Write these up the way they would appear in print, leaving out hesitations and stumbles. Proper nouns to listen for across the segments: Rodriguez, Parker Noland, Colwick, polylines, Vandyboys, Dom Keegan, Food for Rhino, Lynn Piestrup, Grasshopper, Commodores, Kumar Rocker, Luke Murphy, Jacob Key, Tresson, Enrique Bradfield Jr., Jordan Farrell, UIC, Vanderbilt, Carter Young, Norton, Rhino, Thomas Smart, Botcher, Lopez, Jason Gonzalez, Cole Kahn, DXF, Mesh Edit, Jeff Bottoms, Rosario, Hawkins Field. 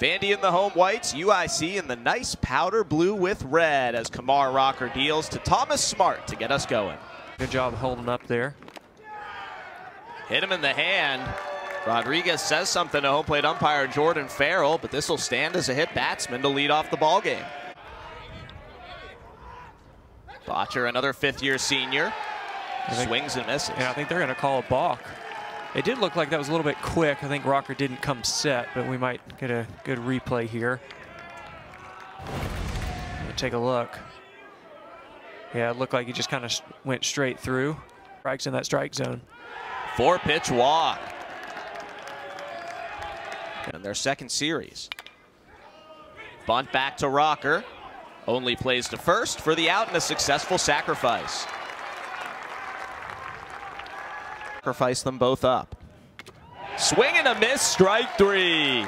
Vandy in the home whites, UIC in the nice powder blue with red as Kumar Rocker deals to Thomas Smart to get us going. Good job holding up there. Hit him in the hand. Rodriguez says something to home plate umpire Jordan Farrell, but this will stand as a hit batsman to lead off the ball game. Botcher, another fifth-year senior, swings and misses. Yeah, I think they're going to call a balk. It did look like that was a little bit quick. I think Rocker didn't come set, but we might get a good replay here. Take a look. Yeah, it looked like he just kind of went straight through. Strikes in that strike zone. Four-pitch walk. In their second series. Bunt back to Rocker. Only plays to first for the out and a successful sacrifice. Sacrifice them both up. Swing and a miss, strike three.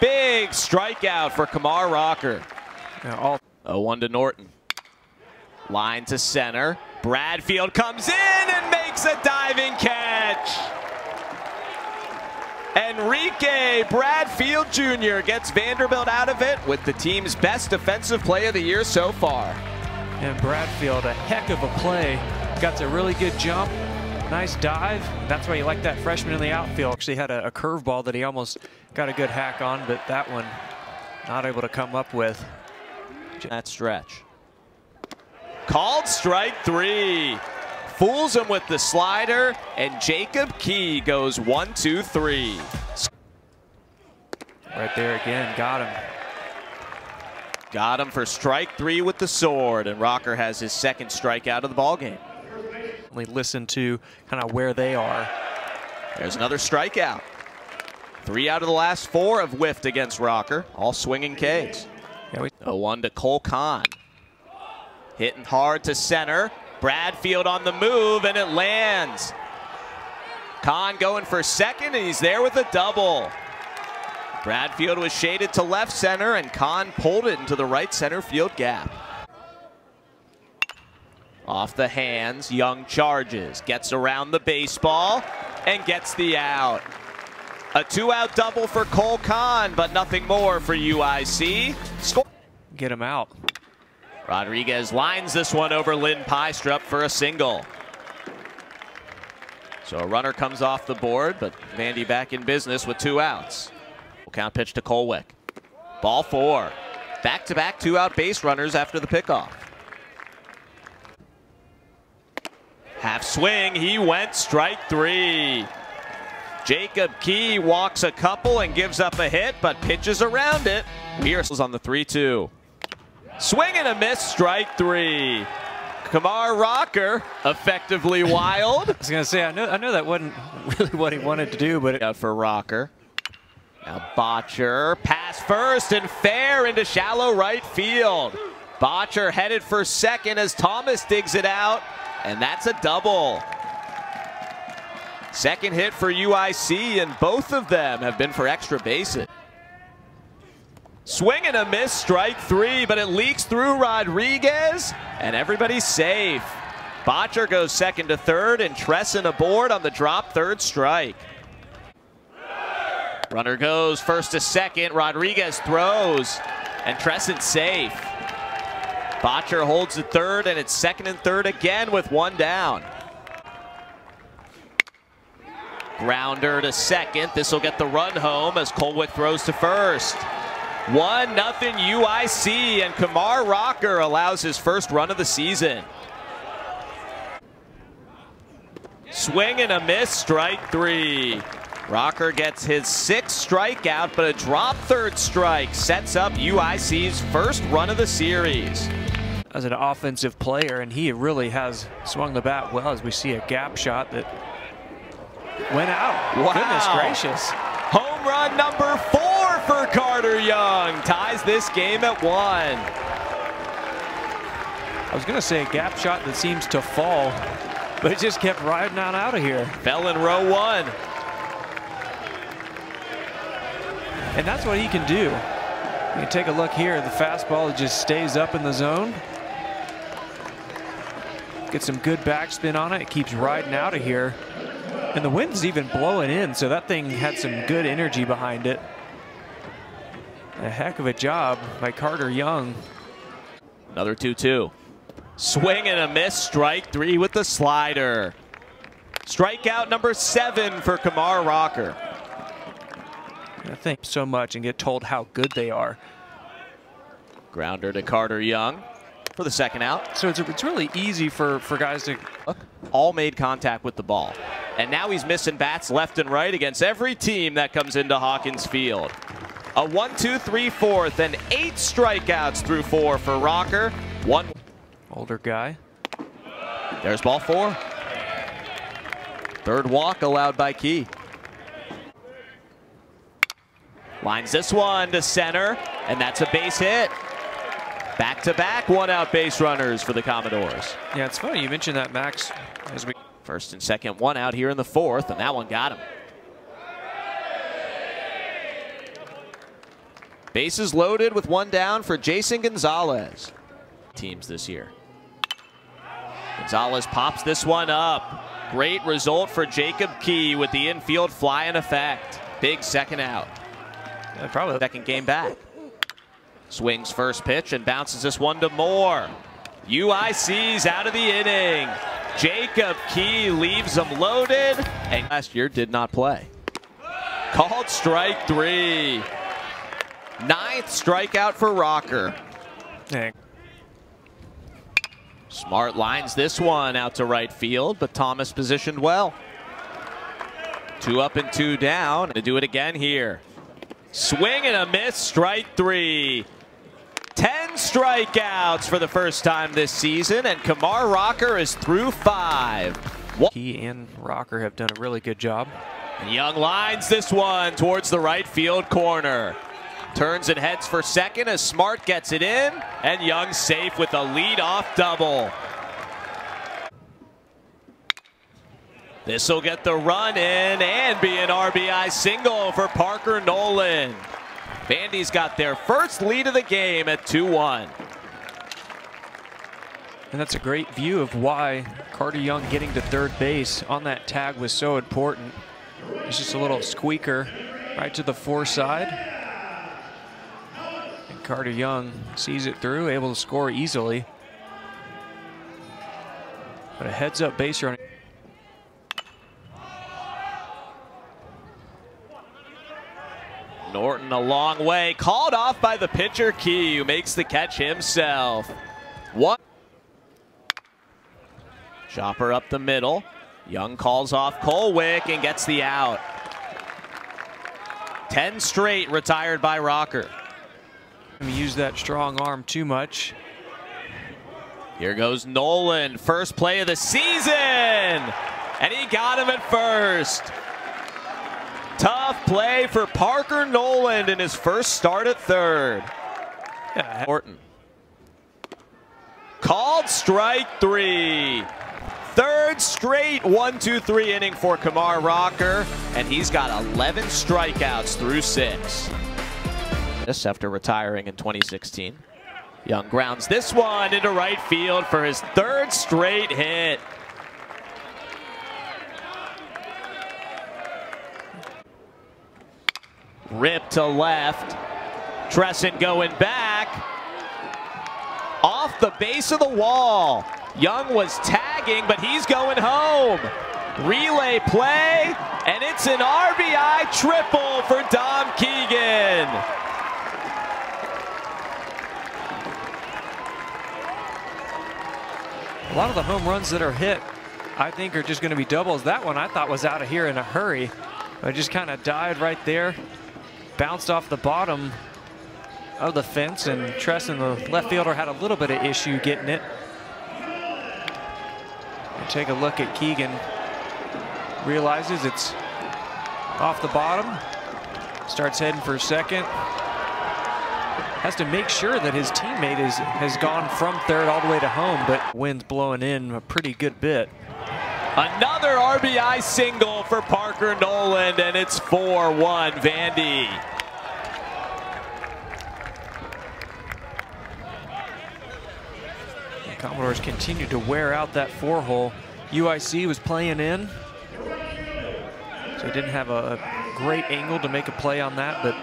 Big strikeout for Kumar Rocker. 0-1 to Norton. Line to center. Bradfield comes in and makes a diving catch. Enrique Bradfield Jr. gets Vanderbilt out of it with the team's best defensive play of the year so far. And Bradfield, a heck of a play. Got a really good jump, nice dive. That's why you like that freshman in the outfield. Actually had a curveball that he almost got a good hack on, but that one not able to come up with. That stretch. Called strike three. Fools him with the slider, and Jacob Key goes 1-2-3. Right there again, got him. Got him for strike three with the sword, and Rocker has his second strikeout of the ballgame. We listen to kind of where they are. There's another strikeout. Three out of the last four have whiffed against Rocker, all swinging Ks. 0-1 to Cole Kahn. Hitting hard to center. Bradfield on the move, and it lands. Kahn going for second, and he's there with a double. Bradfield was shaded to left center, and Kahn pulled it into the right center field gap. Off the hands, Young charges, gets around the baseball, and gets the out. A two-out double for Cole Kahn, but nothing more for UIC. Score. Get him out. Rodriguez lines this one over Lynn Piestrup for a single. So a runner comes off the board, but Vandy back in business with two outs. Full count pitch to Colwick. Ball four. Back-to-back two-out base runners after the pickoff. Half swing, he went strike three. Jacob Key walks a couple and gives up a hit, but pitches around it. Pierce is on the 3-2. Swing and a miss, strike three. Kumar Rocker, effectively wild. I was going to say, I know that wasn't really what he wanted to do, but it... for Rocker. Now Botcher, pass first and fair into shallow right field. Botcher headed for second as Thomas digs it out, and that's a double. Second hit for UIC, and both of them have been for extra bases. Swing and a miss, strike three, but it leaks through Rodriguez, and everybody's safe. Botcher goes second to third, and Tresson aboard on the drop third strike. Runner goes first to second, Rodriguez throws, and Tresson's safe. Botcher holds the third, and it's second and third again with one down. Grounder to second, this will get the run home as Colwick throws to first. 1-0 UIC, and Kumar Rocker allows his first run of the season. Swing and a miss, strike three. Rocker gets his sixth strikeout, but a drop third strike sets up UIC's first run of the series. As an offensive player, and he really has swung the bat well, as we see a gap shot that went out. Wow. Goodness gracious. Home run number four for Carter Young, ties this game at one. I was going to say a gap shot that seems to fall, but it just kept riding on out of here. Fell in row one. And that's what he can do. You can take a look here. The fastball just stays up in the zone. Get some good backspin on it. It keeps riding out of here. And the wind's even blowing in, so that thing had some good energy behind it. A heck of a job by Carter Young. Another 2-2. Swing and a miss. Strike three with the slider. Strikeout number 7 for Kumar Rocker. I think so much and get told how good they are. Grounder to Carter Young for the second out. So it's really easy for guys to... All made contact with the ball. And now he's missing bats left and right against every team that comes into Hawkins Field. A 1-2-3-4th and 8 strikeouts through 4 for Rocker. One older guy. There's ball 4. Third walk allowed by Key. Lines this one to center, and that's a base hit. Back-to-back one-out base runners for the Commodores. Yeah, it's funny you mentioned that, Max. As we first and second one out here in the fourth, and that one got him. Bases loaded with one down for Jason Gonzalez. Teams this year. Gonzalez pops this one up. Great result for Jacob Key with the infield fly in effect. Big second out. Yeah, probably second game back. Swings first pitch and bounces this one to Moore. UIC's out of the inning. Jacob Key leaves them loaded, and last year did not play. Called strike 3. 9th strikeout for Rocker. Dang. Smart lines this one out to right field, but Thomas positioned well. 2 up and 2 down. To do it again here. Swing and a miss, strike 3. 10 strikeouts for the first time this season, and Kumar Rocker is through 5. He and Rocker have done a really good job. And Young lines this one towards the right field corner. Turns and heads for second as Smart gets it in, and Young safe with a leadoff double. This'll get the run in and be an RBI single for Parker Noland. Bandy's got their first lead of the game at 2-1. And that's a great view of why Carter Young getting to third base on that tag was so important. It's just a little squeaker right to the foreside. And Carter Young sees it through, able to score easily. But a heads up base running. Norton a long way, called off by the pitcher Key, who makes the catch himself. What? Chopper up the middle. Young calls off Colwick and gets the out. 10 straight retired by Rocker. Use that strong arm too much. Here goes Nolan, first play of the season, and he got him at first. Tough play for Parker Noland in his first start at third. Yeah. Norton. Called strike 3. Third straight 1-2-3 inning for Kumar Rocker, and he's got 11 strikeouts through 6. This after retiring in 2016. Young grounds this one into right field for his 3rd straight hit. Rip to left. Tresson going back. Off the base of the wall. Young was tagging, but he's going home. Relay play, and it's an RBI triple for Dom Keegan. A lot of the home runs that are hit, I think, are just going to be doubles. That one I thought was out of here in a hurry. I just kind of died right there. Bounced off the bottom of the fence, and Tresson, the left fielder, had a little bit of issue getting it. And take a look at Keegan. Realizes it's off the bottom. Starts heading for second. Has to make sure that his teammate has gone from third all the way to home, but wind's blowing in a pretty good bit. Another RBI single for Parker Noland, and it's 4-1 Vandy. The Commodores continue to wear out that 4-hole. UIC was playing in, so he didn't have a great angle to make a play on that, but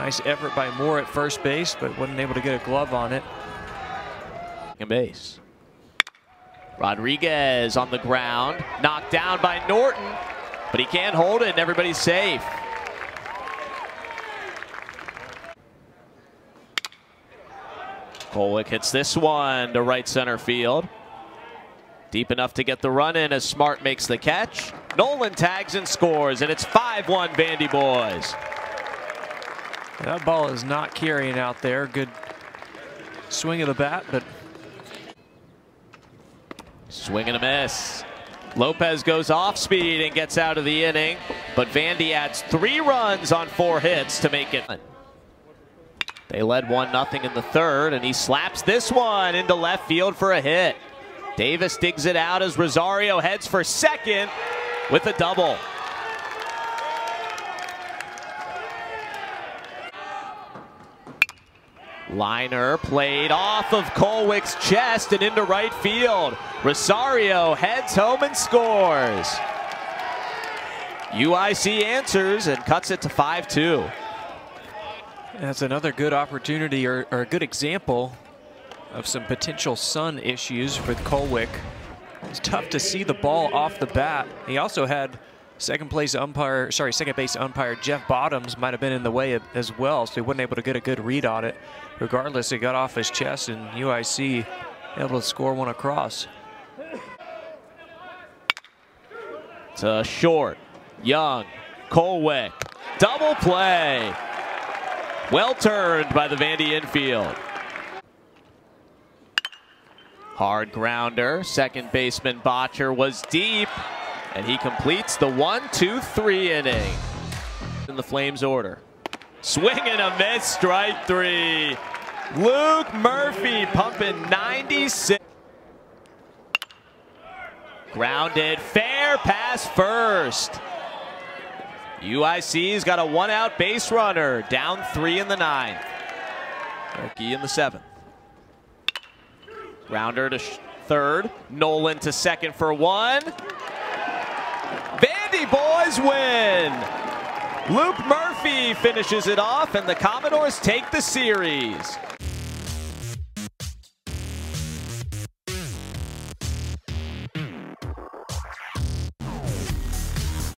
Nice effort by Moore at first base, but wasn't able to get a glove on it. Second base. Rodriguez on the ground, knocked down by Norton, but he can't hold it and everybody's safe. Colwick hits this one to right center field. Deep enough to get the run in as Smart makes the catch. Noland tags and scores, and it's 5-1 Vandy Boys. That ball is not carrying out there. Good swing of the bat, but swing and a miss. Lopez goes off speed and gets out of the inning, but Vandy adds 3 runs on 4 hits to make it. They led 1-0 in the third, and he slaps this one into left field for a hit. Davis digs it out as Rosario heads for second with a double. Liner played off of Colwick's chest and into right field. Rosario heads home and scores. UIC answers and cuts it to 5-2. That's another good opportunity or a good example of some potential sun issues for Colwick. It's tough to see the ball off the bat. He also had second base umpire Jeff Bottoms might have been in the way as well, so he wasn't able to get a good read on it. Regardless, it got off his chest, and UIC able to score one across. To short, Young, Colwick, double play. Well turned by the Vandy infield. Hard grounder, second baseman Botcher was deep, and he completes the 1-2-3 inning. In the Flames order. Swing and a miss, strike 3. Luke Murphy pumping 96. Grounded, fair pass first. UIC's got a 1-out base runner, down 3 in the 9th. Key in the 7th. Rounder to third, Noland to second for 1. Vandy Boys win! Luke Murphy finishes it off, and the Commodores take the series.